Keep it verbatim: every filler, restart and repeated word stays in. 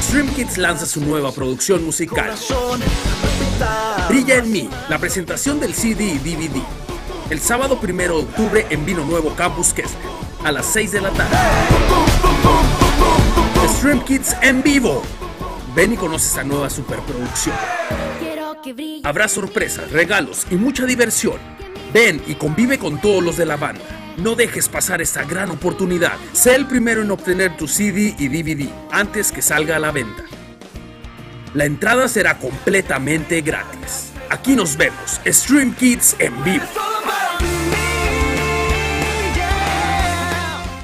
Xtreme Kids lanza su nueva producción musical, Brilla en mí, la presentación del C D y D V D, el sábado primero de octubre en Vino Nuevo Campus Kessler, a las seis de la tarde. Xtreme Kids en vivo. Ven y conoce esta nueva superproducción. Habrá sorpresas, regalos y mucha diversión. Ven y convive con todos los de la banda. No dejes pasar esta gran oportunidad. Sé el primero en obtener tu C D y D V D antes que salga a la venta. La entrada será completamente gratis. Aquí nos vemos, Xtreme Kids en vivo.